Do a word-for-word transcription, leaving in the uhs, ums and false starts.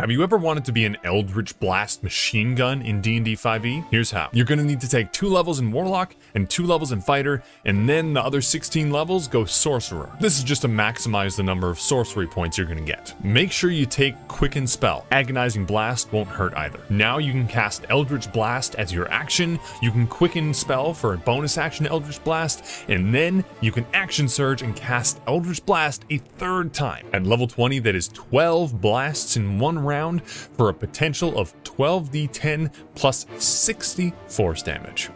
Have you ever wanted to be an Eldritch Blast machine gun in D and D five E? Here's how. You're going to need to take two levels in Warlock and two levels in Fighter, and then the other sixteen levels go Sorcerer. This is just to maximize the number of sorcery points you're going to get. Make sure you take Quicken Spell. Agonizing Blast won't hurt either. Now you can cast Eldritch Blast as your action, you can Quicken Spell for a bonus action Eldritch Blast, and then you can Action Surge and cast Eldritch Blast a third time. At level twenty, that is twelve blasts in one round round for a potential of twelve d ten plus sixty force damage.